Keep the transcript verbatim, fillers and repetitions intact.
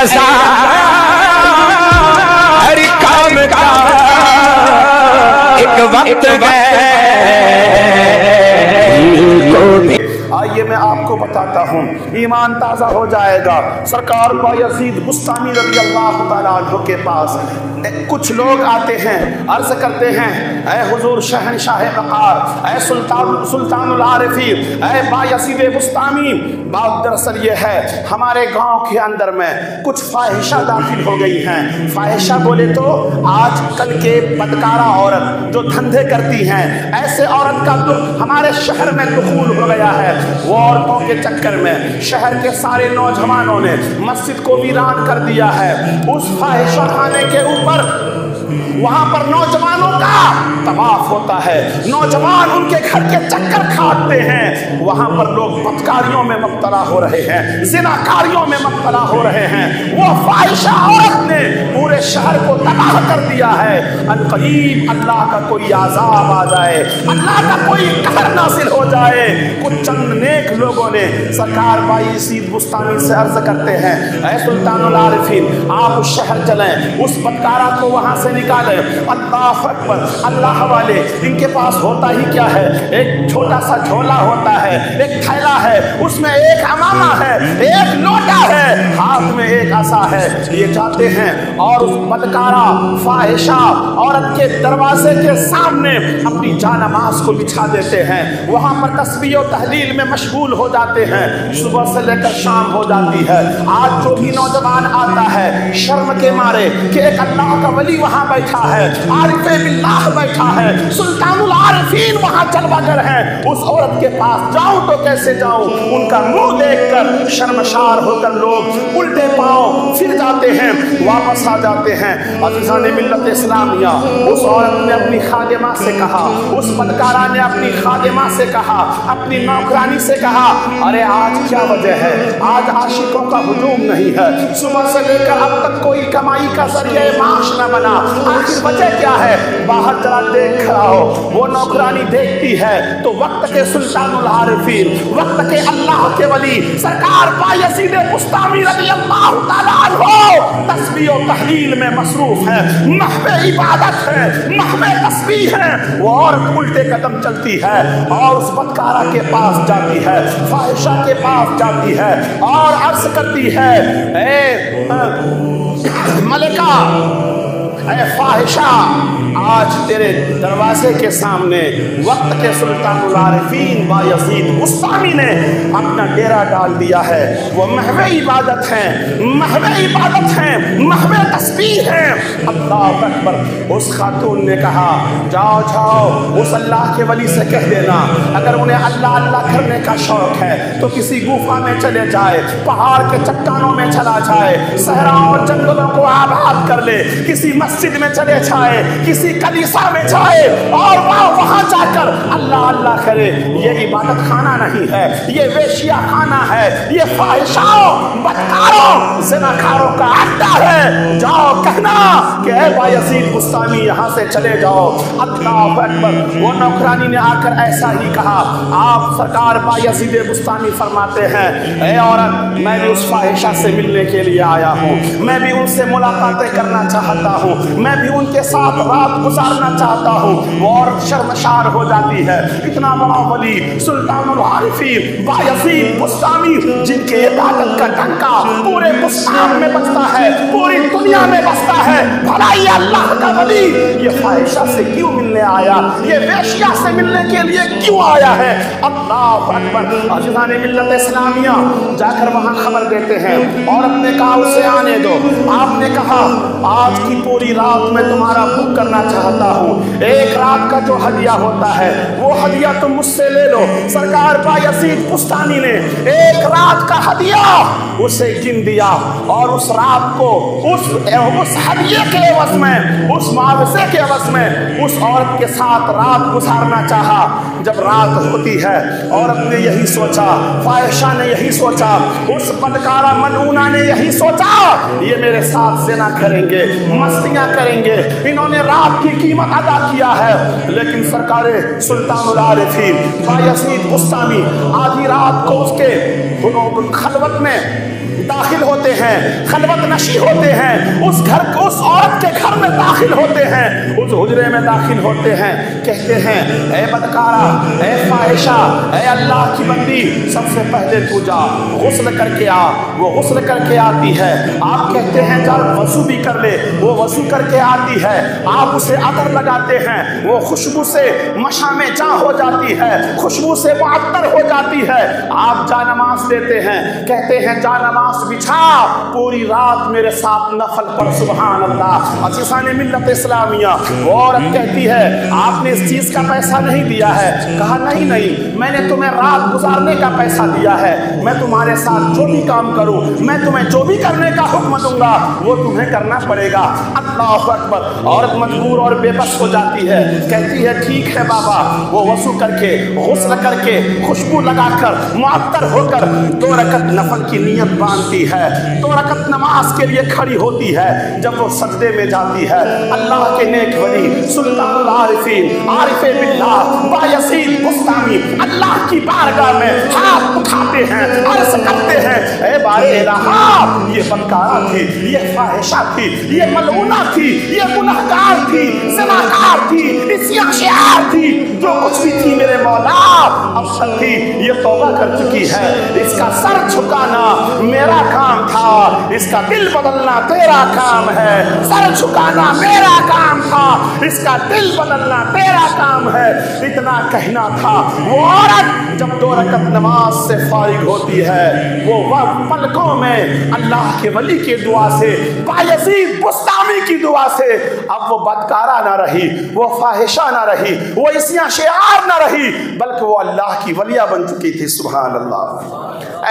रज़ा हर काम का एक वक्त है। आइए मैं आपको बताता हूँ, ईमान ताज़ा हो जाएगा। सरकार बायज़ीद बुस्तामी रज़ी अल्लाह तआला अन्हु के पास कुछ लोग आते हैं, अर्ज करते हैं, ऐ हुजूर शहनशाह वक़ार, ऐ सुल्तान सुल्तान उल आरिफीन, ऐ बायज़ीद बुस्तामी, बात दरअसल ये है हमारे गांव के अंदर में कुछ फाहिशा दाखिल हो गई हैं। फाहिशा बोले तो आज कल के बदकारा औरत जो धंधे करती हैं, ऐसे औरत का तो हमारे शहर में दुखूल हो गया है। वो औरतों के चक्कर में शहर के सारे नौजवानों ने मस्जिद को वीरान कर दिया है। उस फाहिशा खाने के ऊपर वहां पर नौजवानों का तवाफ होता है, नौजवान उनके घर के चक्कर खाते हैं। वहां पर लोग बदकारियों में मुब्तला हो रहे हैं, जिनाकारियों में मुब्तला हो रहे हैं। वो फाहिशा औरत ने पूरे शहर को तबाह कर दिया है। अनकरीब अल्लाह का कोई आजाब आ जाए, अल्लाह का कोई कहर नासिल हो जाए। कुछ चंद नेक लोगों ने सरकार बायज़ीद बुस्तानी से अर्ज करते हैं, ऐ सुल्तानुल आरिफीन, आप उस शहर चलें, उस बदकारा को वहां से निकाले। अल्लाह अकबर, अल्लाह वाले, इनके पास होता ही क्या है? एक छोटा सा झोला होता है, एक थैला है, उसमें एक अमामा है, एक लोटा है, हाथ में एक आसा है। ये जाते हैं और उस बदकारा फाहिशा औरत के दरवाजे के सामने अपनी जानमाज़ को बिछा देते हैं। वहां पर तस्बीह और तहलील में मशगूल हो जाते हैं। सुबह से लेकर शाम हो जाती है। आज जो भी नौजवान आता है, शर्म के मारे कि एक अल्लाह का वली वहां बैठा है, आरिफ़े बिल्लाह बैठा है, सुल्तानुल आरिफीन वहां चलवागर है, उस औरत के पास जाऊं तो कैसे जाऊं? उनका मुंह देखकर शर्मशार होकर लोग उल्टे पांव फिर जाते हैं, वापस आ जाते हैं। अज़ीज़ान मिल्लत इस्लामिया, उस औरत ने अपनी खादिमा से कहा, उस बदकारा ने अपनी खादिमा से कहा, अपनी नौकरानी से कहा, अरे आज क्या वजह है? आज आशिकों का हुजूम नहीं है? सुबह से लेकर अब तक कोई कमाई का जरिया माश न बना, आखिर वजह क्या है? बाहर जरा देख खड़ा हो। वो नौकरानी देखती है तो वक्त के सुल्तानुल आरिफीन, वक्त के अल्लाह के वली सरकार बायज़ीद बुस्तामी रज़ियल्लाहु तआला अन्हु तस्बीह और तहलील में मसरूफ है, महवे इबादत है, महवे तस्बीह है। वो औरत उल्टे कदम चलती है और उस बदकारा के पास जाती है, फाहिशा के पास जाती है और अर्ज करती है, ए मलिका, ऐ फाहिशा, आज तेरे दरवाजे के सामने वक्त के सुल्तानुल आरिफीन बायज़ीद बुस्तामी ने अपना डेरा डाल दिया है। वो महवे इबादत है, महवे इबादत है, महवे तस्बीह है। अल्लाह अकबर। उस खातून ने कहा, जाओ जाओ उस अल्लाह के वली से कह देना, अगर उन्हें अल्लाह अल्लाह करने का शौक है तो किसी गुफा में चले जाए, पहाड़ के चट्टानों में चला जाए, सहराओं और जंगलों को आबाद कर ले, किसी मस्जिद में चले जाए, किसी कलीसा में जाए और वहां जाकर अल्लाह अल्लाह करे। ये इबादत खाना नहीं है, ये वेशिया खाना है, ये फाहिशाओं, बदकारों, ज़िनाकारों का अड्डा है। जाओ कहना कि ऐ बायज़ीद बुस्तामी, यहाँ से चले जाओ। अल्लाह अकबर। वो नौकरानी ने आकर ऐसा ही कहा। आप सरकार बायज़ीद बुस्तामी फरमाते हैं, ऐ औरत, मैं भी उस फाहिशा से मिलने के लिए आया हूँ, मैं भी उनसे मुलाकातें करना चाहता हूँ, मैं भी उनके साथ रात गुजारना चाहता हूँ। और शर्मशार हो जाती है। इतना बड़ा वली सुल्तानुल आरिफीन बायज़ीद बुस्तामी, जिनके इबादत का डंका पूरे बुस्तान में बजता है, पूरी दुनिया में बजता है, भला ये अल्लाह का वली ये फाहिशा से क्यों मिलने आया? ये वेश्या से मिलने के लिए क्यों आया है? अल्लाह अकबर। अज़ीज़ान मिल्लत इस्लामिया, जाकर वहाँ खबर देते हैं। औरत ने कहा, उसे आने दो। आपने कहा, आज की पूरी रात मैं तुम्हारा बुक करना चाहता हूँ, एक रात का जो हदिया होता है वो हदिया तुम मुझसे ले लो। सरकार बायज़ीद बुस्तानी ने एक रात का हदिया उसे गिन दिया और उस रात को उस उस हदिये के एवज में, उस मुआवजे के एवज में उस औरत के साथ रात गुजारना चाहा। जब रात होती है, औरत ने यही सोचा, फाहिशा ने यही सोचा, उस बदकारा मलूना ने यही सोचा, ये मेरे साथ ज़िना करेंगे, मस्तियाँ करेंगे, इन्होंने रात की कीमत अदा किया है। लेकिन सरकारे सुल्तानुल आरिफीन बायज़ीद बुस्तामी आधी रात को उसके खलवत में दाखिल होते हैं, खलवत नशी होते हैं, उस घर उस औरत के घर में दाखिल होते हैं, उस हुजरे में दाखिल होते हैं, कहते हैं ए बदकारा, ए फाहिशा, ए अल्लाह की बंदी, सबसे पहले तू जा गुस्ल करके आ। वो गुस्ल करके आती है, आप कहते हैं जा वजू भी कर ले, वो वजू करके आती है, आप उसे अतर लगाते हैं, वो खुशबू से मशा में जा हो जाती है, खुशबू से वो अतर हो जाती है, आप जा नमाज देते हैं, कहते हैं जा नमाज बिछा पूरी रात मेरे साथ नफल पर। सुभान अल्लाह। अज़ीज़ान मिल्लत इस्लामिया, वो औरत कहती है आपने इस चीज़ का पैसा नहीं दिया है। कहा नहीं नहीं, मैंने तुम्हें रात गुजारने का पैसा दिया है, मैं तुम्हारे साथ जो भी काम करूँ, मैं तुम्हें जो भी करने का हुक्म दूंगा वो तुम्हें करना पड़ेगा। अल्लाह अकबर। औरत मजबूर और बेबस हो जाती है, कहती है ठीक है बाबा। वो वजू करके गुस्ल करके खुशबू लगाकर मुअत्तर होकर दो रकत नफल की नियत बांधती है, दो रकत नमाज के लिए खड़ी होती है। जब वो सजदे में जाती है, अल्लाह के नेक वली सुल्तान उल आरिफीन आरिफे बिल्लाह बायज़ीद बुस्तामी अल्लाह की बारगाह में हाथ उठाते हैं, अर्ज करते हैं ए बारे इलाहा, ये बदकारा थी, ये फाहिशा थी, ये मलूना थी, ये गुनहगार थी, ज़िनाकार थी, इस्याशियार थी, जो कुछ भी थी मेरे मौला अब सब थी, ये तौबा कर चुकी है। इसका सर झुकाना मेरा काम था, इसका दिल बदलना तेरा काम है। सर झुकाना मेरा काम था, इसका दिल बदलना तेरा काम है, इतना कहना था। वो औरत जब दो रकत नमाज से फारिग होती है, वो वक्त पलकों में अल्लाह के वली की दुआ से, बायज़ीद बुस्तामी की दुआ से, अब वो बदकारा ना रही, वो फाहिशा ना रही, वो इस्या शियार ना रही, बल्कि वो अल्लाह की वलिया बन चुकी थी। सुभान अल्लाह।